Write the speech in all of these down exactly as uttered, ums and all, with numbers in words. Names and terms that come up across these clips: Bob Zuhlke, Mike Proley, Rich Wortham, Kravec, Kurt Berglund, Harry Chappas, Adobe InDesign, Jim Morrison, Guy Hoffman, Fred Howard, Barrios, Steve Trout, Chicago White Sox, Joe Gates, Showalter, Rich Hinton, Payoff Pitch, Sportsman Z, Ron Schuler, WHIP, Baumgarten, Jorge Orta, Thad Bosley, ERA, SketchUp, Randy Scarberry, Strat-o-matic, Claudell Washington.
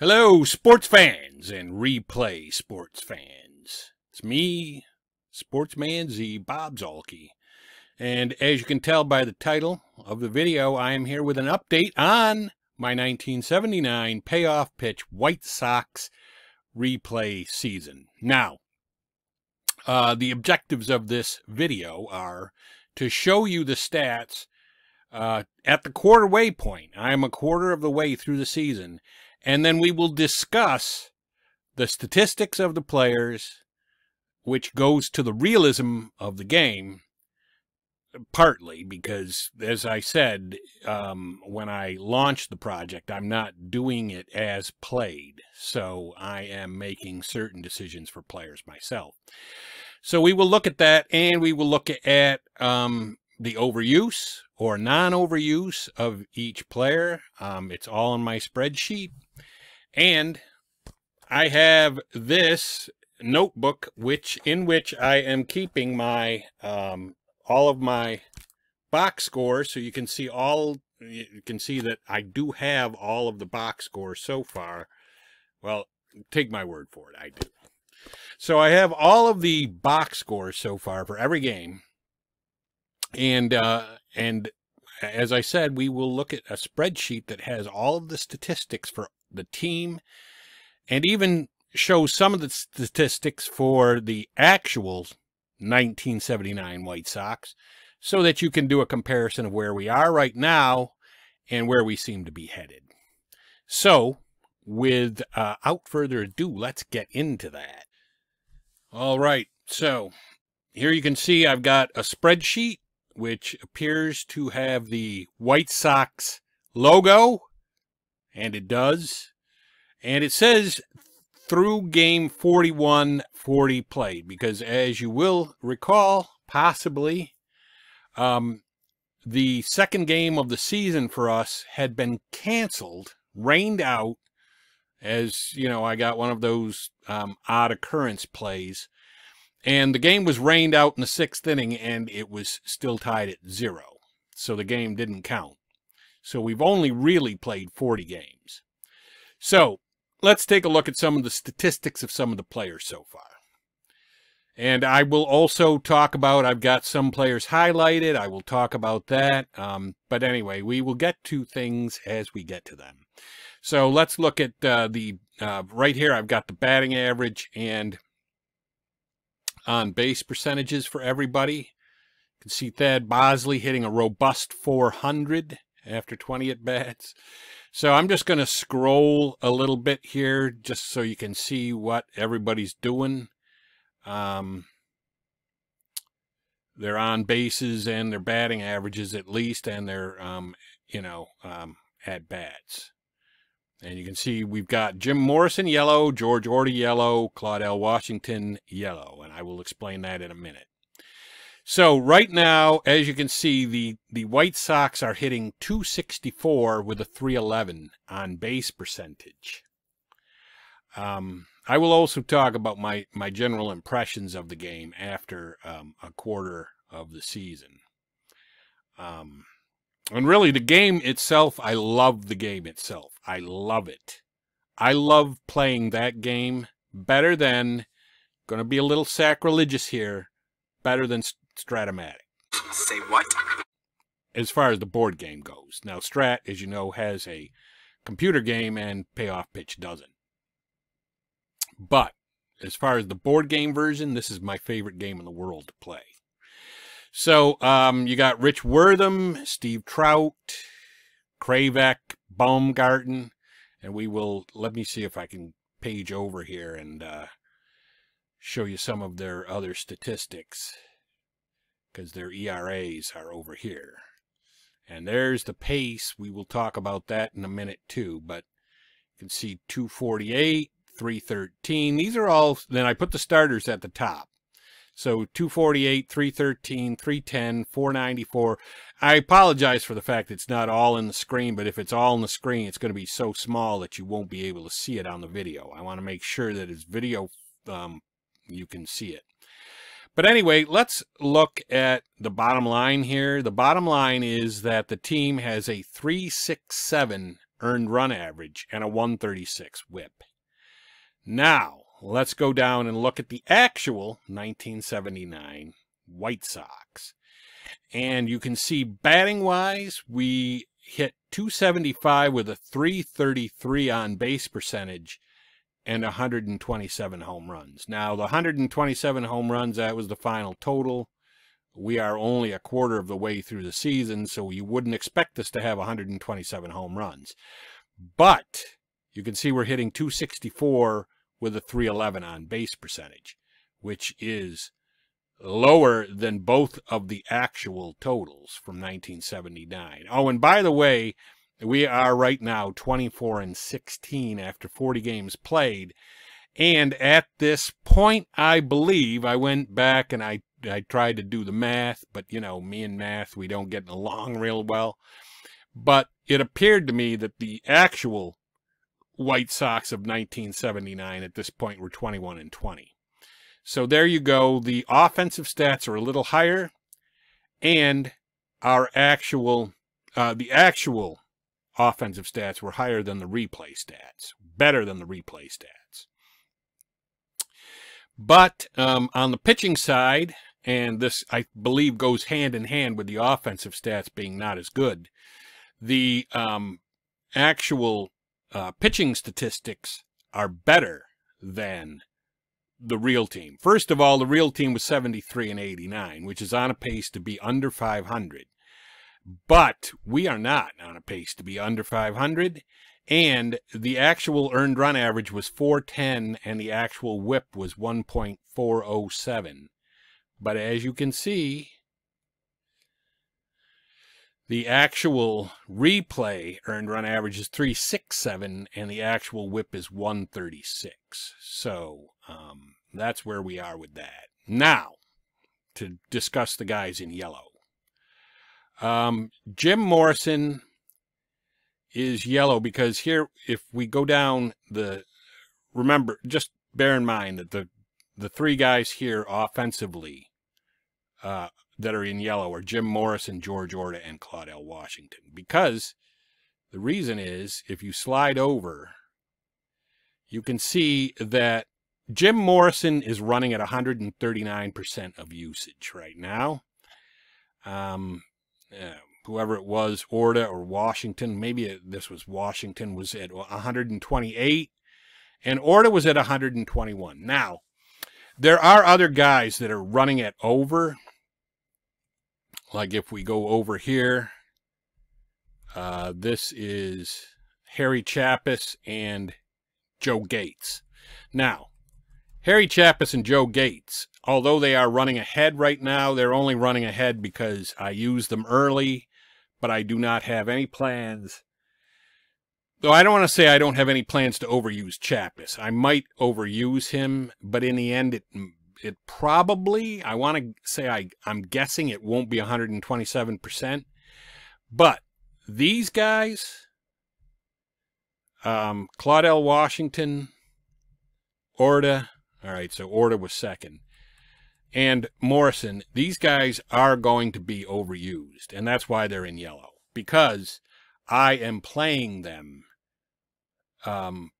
Hello, sports fans and replay sports fans. It's me, Sportsman Z, Bob Zuhlke. And as you can tell by the title of the video, I am here with an update on my nineteen seventy-nine Payoff Pitch White Sox replay season. Now, uh, the objectives of this video are to show you the stats uh, at the quarterway point. I am a quarter of the way through the season. And then we will discuss the statistics of the players, which goes to the realism of the game, partly because, as I said, um, when I launched the project, I'm not doing it as played. So I am making certain decisions for players myself. So we will look at that, and we will look at um, the overuse or non-overuse of each player. Um, it's all in my spreadsheet. And I have this notebook, which in which I am keeping my um, all of my box scores, so you can see all you can see that I do have all of the box scores so far. Well, take my word for it, I do. So I have all of the box scores so far for every game, and uh, and as I said, we will look at a spreadsheet that has all of the statistics for the team, and even show some of the statistics for the actual nineteen seventy-nine White Sox, so that you can do a comparison of where we are right now and where we seem to be headed. So without uh, further ado, let's get into that. All right, so here you can see I've got a spreadsheet which appears to have the White Sox logo, and it does. And it says through game forty-one, forty played, because as you will recall, possibly, um, the second game of the season for us had been canceled, rained out, as, you know, I got one of those um, odd occurrence plays. And the game was rained out in the sixth inning, and it was still tied at zero. So the game didn't count. So we've only really played forty games. So let's take a look at some of the statistics of some of the players so far. And I will also talk about, I've got some players highlighted. I will talk about that. Um, but anyway, we will get to things as we get to them. So let's look at uh, the, uh, right here, I've got the batting average and on base percentages for everybody. You can see Thad Bosley hitting a robust four hundred after twenty at bats. So I'm just going to scroll a little bit here just so you can see what everybody's doing. Um, they're on bases and their batting averages at least, and their um, you know um, at bats. And you can see we've got Jim Morrison yellow, Jorge Orta yellow, Claudell Washington yellow, and I will explain that in a minute. So right now, as you can see, the, the White Sox are hitting two sixty-four with a three eleven on base percentage. Um, I will also talk about my, my general impressions of the game after um, a quarter of the season. Um, And really, the game itself, I love the game itself. I love it. I love playing that game better than, going to be a little sacrilegious here, better than Strat-o-matic. Say what? As far as the board game goes. Now, Strat, as you know, has a computer game, and Payoff Pitch doesn't. But as far as the board game version, this is my favorite game in the world to play. So, um, you got Rich Wortham, Steve Trout, Kravec, Baumgarten, and we will, let me see if I can page over here and uh, show you some of their other statistics, because their E R As are over here. And there's the pace. We will talk about that in a minute too, but you can see two forty-eight, three thirteen. These are all, then I put the starters at the top. So two forty-eight, three thirteen, three ten, four ninety-four. I apologize for the fact it's not all in the screen, but if it's all in the screen, it's going to be so small that you won't be able to see it on the video. I want to make sure that it's video, um, you can see it. But anyway, let's look at the bottom line here. The bottom line is that the team has a three sixty-seven earned run average, and a one thirty-six whip. Now, let's go down and look at the actual nineteen seventy-nine White Sox. And you can see batting-wise, we hit two seventy-five with a three thirty-three on-base percentage and one hundred twenty-seven home runs. Now, the one hundred twenty-seven home runs, that was the final total. We are only a quarter of the way through the season, so you wouldn't expect us to have one hundred twenty-seven home runs. But you can see we're hitting two sixty-four with a three eleven on base percentage, which is lower than both of the actual totals from nineteen seventy-nine. Oh, and by the way, we are right now twenty-four and sixteen after forty games played. And at this point, I believe I went back and I I tried to do the math, but, you know, me and math, we don't get along real well. But it appeared to me that the actual White Sox of nineteen seventy-nine at this point were twenty-one and twenty. So there you go. The offensive stats are a little higher, and our actual, uh, the actual offensive stats were higher than the replay stats, better than the replay stats. But um, on the pitching side, and this, I believe, goes hand in hand with the offensive stats being not as good, the um, actual uh, pitching statistics are better than the real team. First of all, the real team was seventy-three and eighty-nine, which is on a pace to be under five hundred. But we are not on a pace to be under five hundred. And the actual earned run average was four ten, and the actual whip was one point four oh seven. But as you can see, the actual replay earned run average is three sixty-seven, and the actual whip is one thirty-six. So um, that's where we are with that. Now, to discuss the guys in yellow. Um, Jim Morrison is yellow because here, if we go down the, remember, just bear in mind that the the three guys here offensively uh, that are in yellow are Jim Morrison, Jorge Orta, and Claudell Washington. Because the reason is, if you slide over, you can see that Jim Morrison is running at one hundred thirty-nine percent of usage right now. Um, yeah. Whoever it was, Orta or Washington, maybe it, this was Washington, was at one hundred twenty-eight, and Orta was at one hundred twenty-one. Now, there are other guys that are running at over. Like if we go over here, uh, this is Harry Chappas and Joe Gates. Now, Harry Chappas and Joe Gates, although they are running ahead right now, they're only running ahead because I used them early, but I do not have any plans. Though I don't want to say I don't have any plans to overuse Chappas. I might overuse him, but in the end, it it probably, I want to say I, I'm guessing it won't be one hundred twenty-seven percent. But these guys, um, Claudell Washington, Orta, all right, so Orta was second, and Morrison, these guys are going to be overused, and that's why they're in yellow, because I am playing them um,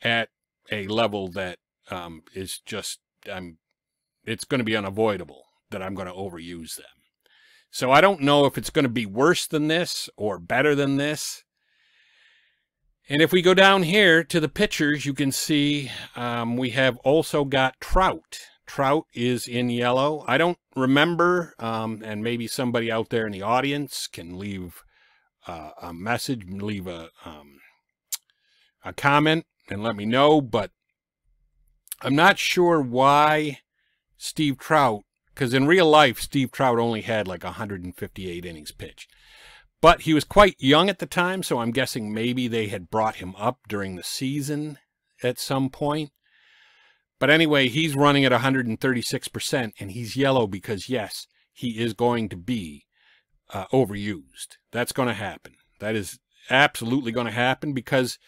at a level that um, is just, I'm, it's going to be unavoidable that I'm going to overuse them. So I don't know if it's going to be worse than this or better than this. And if we go down here to the pitchers, you can see um, we have also got Trout. Trout is in yellow. I don't remember, um, and maybe somebody out there in the audience can leave uh, a message, leave a, um, a comment, and let me know. But I'm not sure why Steve Trout, because in real life, Steve Trout only had like one hundred fifty-eight innings pitched. But he was quite young at the time, so I'm guessing maybe they had brought him up during the season at some point. But anyway, he's running at one hundred thirty-six percent, and he's yellow because, yes, he is going to be uh, overused. That's going to happen. That is absolutely going to happen because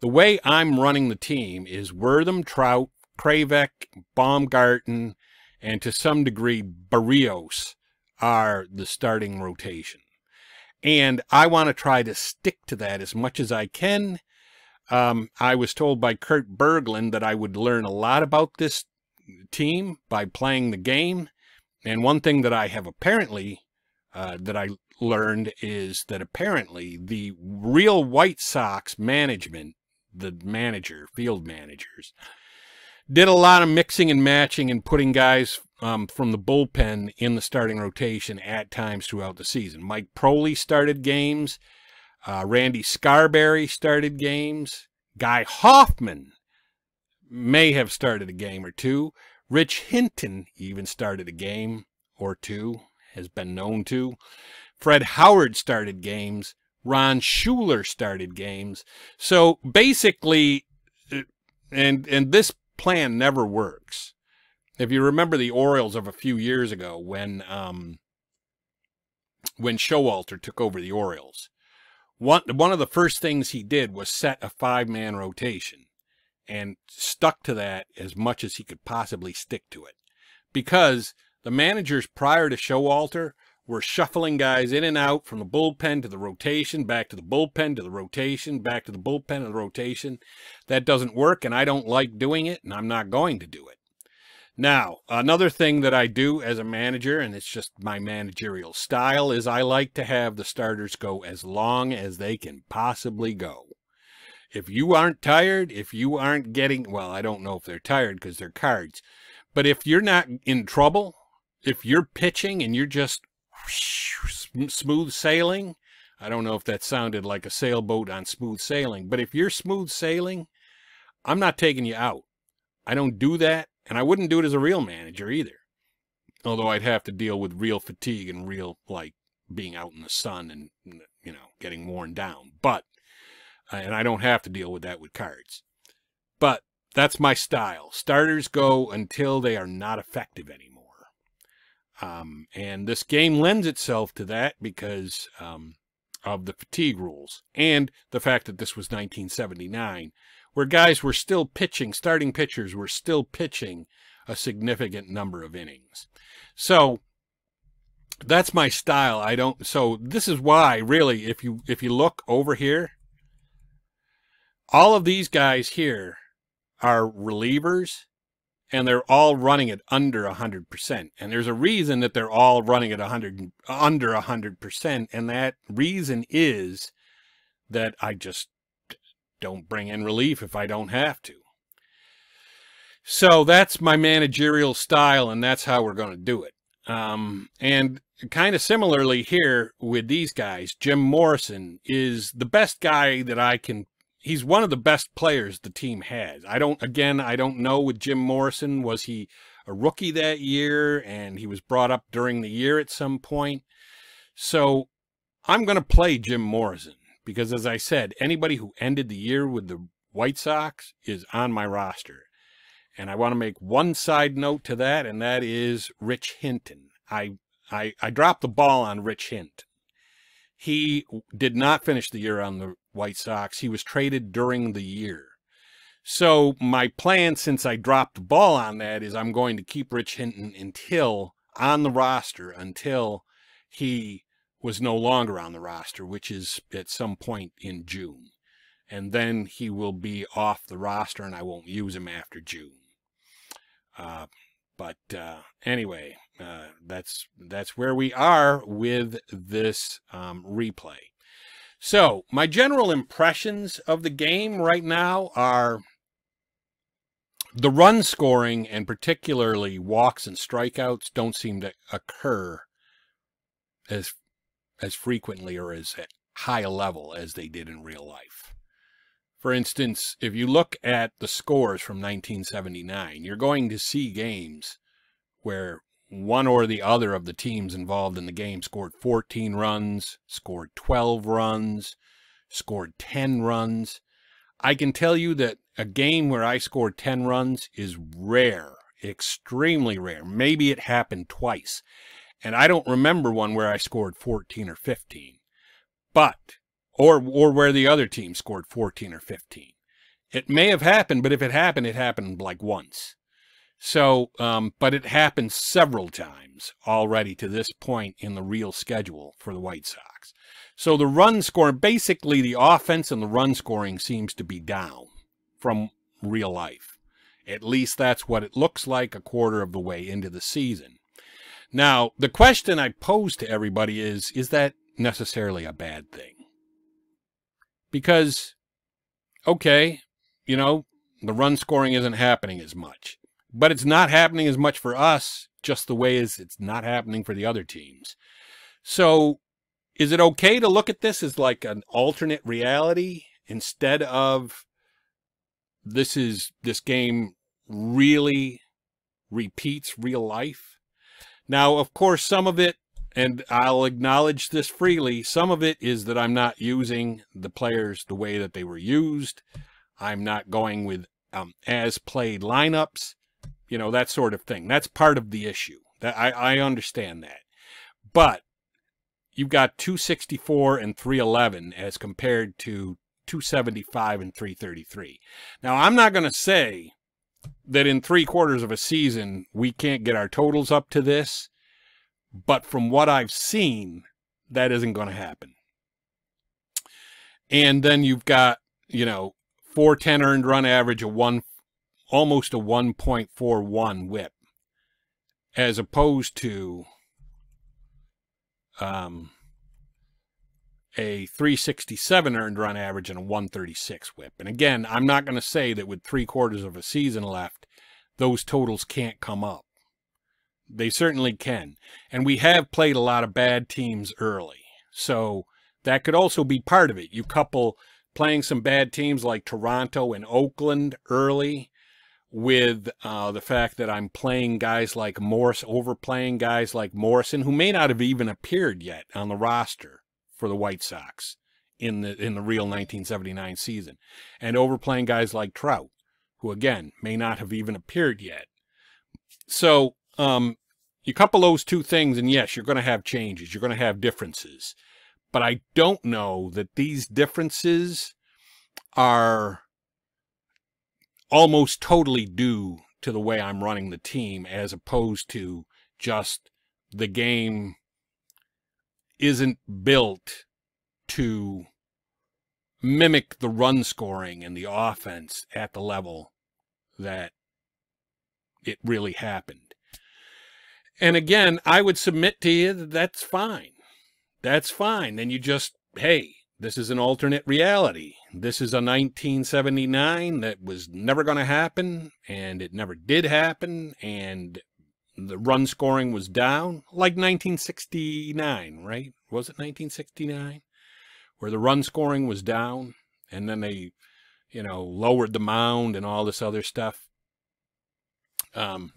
the way I'm running the team is Wortham, Trout, Kravec, Baumgarten, and to some degree Barrios are the starting rotation. And I want to try to stick to that as much as I can. Um, I was told by Kurt Berglund that I would learn a lot about this team by playing the game. And one thing that I have apparently, uh, that I learned is that apparently the real White Sox management, the manager, field managers, did a lot of mixing and matching and putting guys um, from the bullpen in the starting rotation at times throughout the season. Mike Proley started games. Uh, Randy Scarberry started games. Guy Hoffman may have started a game or two. Rich Hinton even started a game or two, has been known to. Fred Howard started games. Ron Schuler started games. So basically, and and this plan never works. If you remember the Orioles of a few years ago, when um, when Showalter took over the Orioles, one one of the first things he did was set a five-man rotation, and stuck to that as much as he could possibly stick to it, because the managers prior to Showalter were shuffling guys in and out from the bullpen to the rotation, back to the bullpen to the rotation, back to the bullpen to the rotation. That doesn't work, and I don't like doing it, and I'm not going to do it. Now, another thing that I do as a manager, and it's just my managerial style, is I like to have the starters go as long as they can possibly go. If you aren't tired, if you aren't getting, well, I don't know if they're tired because they're cards, but if you're not in trouble, if you're pitching and you're just smooth sailing, I don't know if that sounded like a sailboat on smooth sailing, but if you're smooth sailing, I'm not taking you out. I don't do that, and I wouldn't do it as a real manager either, although I'd have to deal with real fatigue and real, like, being out in the sun and, you know, getting worn down. But, and I don't have to deal with that with cards, but that's my style. Starters go until they are not effective anymore. Um, and this game lends itself to that because um, of the fatigue rules and the fact that this was nineteen seventy-nine, where guys were still pitching, starting pitchers were still pitching a significant number of innings. So that's my style. I don't, so this is why really, if you, if you look over here, all of these guys here are relievers. And they're all running it under one hundred percent. And there's a reason that they're all running it one hundred, under one hundred percent. And that reason is that I just don't bring in relief if I don't have to. So that's my managerial style, and that's how we're going to do it. Um, and kind of similarly here with these guys, Jim Morrison is the best guy that I can. He's one of the best players the team has. I don't, again, I don't know with Jim Morrison, was he a rookie that year and he was brought up during the year at some point? So I'm going to play Jim Morrison because, as I said, anybody who ended the year with the White Sox is on my roster. And I want to make one side note to that, and that is Rich Hinton. I, I, I dropped the ball on Rich Hinton. He did not finish the year on the White Sox. He was traded during the year. So my plan, since I dropped the ball on that, is I'm going to keep Rich Hinton until on the roster, until he was no longer on the roster, which is at some point in June. And then he will be off the roster and I won't use him after June. Uh, but uh, anyway, uh, that's, that's where we are with this um, replay. So, my general impressions of the game right now are the run scoring, and particularly walks and strikeouts, don't seem to occur as, as frequently or as high a level as they did in real life. For instance, if you look at the scores from nineteen seventy-nine, you're going to see games where one or the other of the teams involved in the game scored fourteen runs, scored twelve runs, scored ten runs. I can tell you that a game where I scored ten runs is rare, extremely rare. Maybe it happened twice. And I don't remember one where I scored fourteen or fifteen, but, or, or where the other team scored fourteen or fifteen. It may have happened, but if it happened, it happened like once. So, um, but it happened several times already to this point in the real schedule for the White Sox. So the run score, basically the offense and the run scoring seems to be down from real life. At least that's what it looks like a quarter of the way into the season. Now, the question I pose to everybody is, is that necessarily a bad thing? Because, okay, you know, the run scoring isn't happening as much. But it's not happening as much for us, just the way as it's not happening for the other teams. So is it okay to look at this as like an alternate reality instead of this is this game really repeats real life? Now, of course, some of it, and I'll acknowledge this freely, some of it is that I'm not using the players the way that they were used. I'm not going with um, as played lineups. You know, that sort of thing. That's part of the issue. That I, I understand that. But you've got two sixty-four and three eleven as compared to two seventy-five and three thirty-three. Now, I'm not going to say that in three quarters of a season we can't get our totals up to this, but from what I've seen, that isn't going to happen. And then you've got, you know, four ten earned run average, of one. Almost a one point four one whip, as opposed to um, a three sixty-seven earned run average and a one thirty-six whip. And again, I'm not going to say that with three quarters of a season left, those totals can't come up. They certainly can. And we have played a lot of bad teams early. So that could also be part of it. You couple playing some bad teams like Toronto and Oakland early, with uh, the fact that I'm playing guys like Morris, overplaying guys like Morrison, who may not have even appeared yet on the roster for the White Sox in the in the real nineteen seventy-nine season, and overplaying guys like Trout, who again may not have even appeared yet. So um, you couple those two things, and yes, you're going to have changes, you're going to have differences, but I don't know that these differences are almost totally due to the way I'm running the team, as opposed to just the game isn't built to mimic the run scoring and the offense at the level that it really happened. And again, I would submit to you that that's fine. That's fine. Then you just, hey, this is an alternate reality. This is a nineteen seventy-nine that was never going to happen, and it never did happen, and the run scoring was down, like nineteen sixty-nine, right? Was it nineteen sixty-nine? Where the run scoring was down, and then they, you know, lowered the mound and all this other stuff. Um,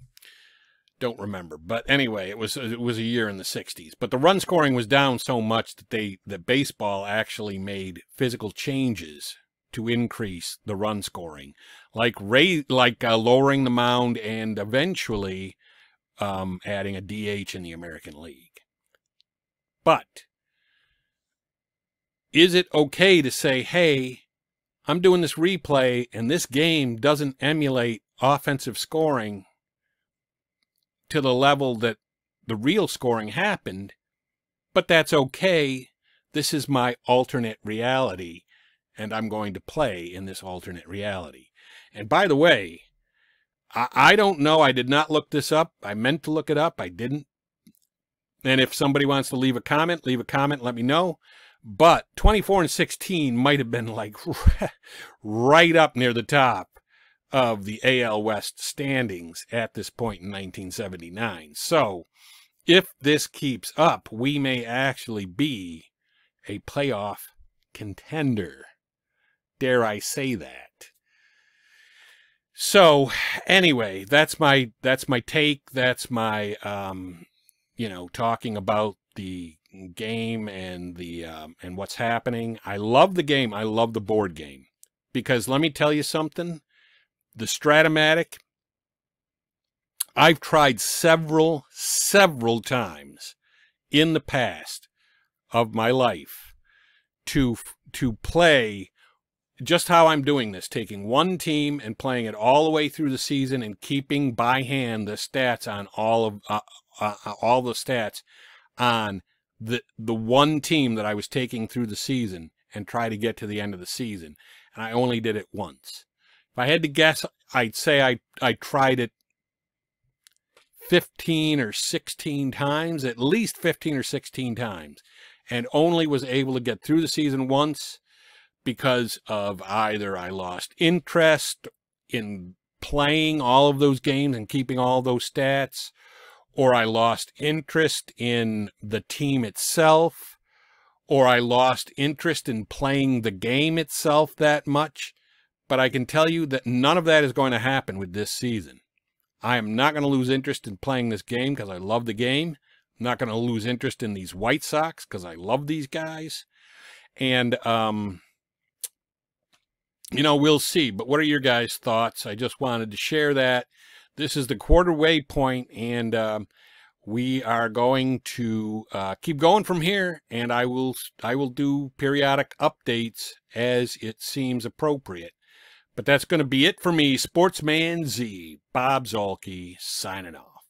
don't remember, but anyway, it was it was a year in the sixties, but the run scoring was down so much that they that baseball actually made physical changes to increase the run scoring, like raise, like uh, lowering the mound and eventually um adding a D H in the American League. But is it okay to say, hey, I'm doing this replay and this game doesn't emulate offensive scoring to the level that the real scoring happened, but that's okay. This is my alternate reality, and I'm going to play in this alternate reality. And by the way, I, I don't know. I did not look this up. I meant to look it up. I didn't. And if somebody wants to leave a comment, leave a comment, let me know. But twenty-four and sixteen might have been like right up near the top of the A L West standings at this point in nineteen seventy-nine. So if this keeps up, we may actually be a playoff contender. Dare I say that? So anyway, that's my that's my take. That's my um, you know, talking about the game and the um, and what's happening. I love the game. I love the board game, because let me tell you something. The Strat-o-matic, I've tried several, several times in the past of my life to, to play just how I'm doing this, taking one team and playing it all the way through the season and keeping by hand the stats on all of, uh, uh, all the stats on the the one team that I was taking through the season and try to get to the end of the season, and I only did it once. If I had to guess, I'd say I I tried it fifteen or sixteen times, at least fifteen or sixteen times, and only was able to get through the season once because of either I lost interest in playing all of those games and keeping all those stats, or I lost interest in the team itself, or I lost interest in playing the game itself that much. But I can tell you that none of that is going to happen with this season. I am not going to lose interest in playing this game because I love the game. I'm not going to lose interest in these White Sox because I love these guys. And, um, you know, we'll see. But what are your guys' thoughts? I just wanted to share that. This is the quarter way point, and um, we are going to uh, keep going from here, and I will, I will do periodic updates as it seems appropriate. But that's going to be it for me. Sportsman Z, Bob Zuhlke, signing off.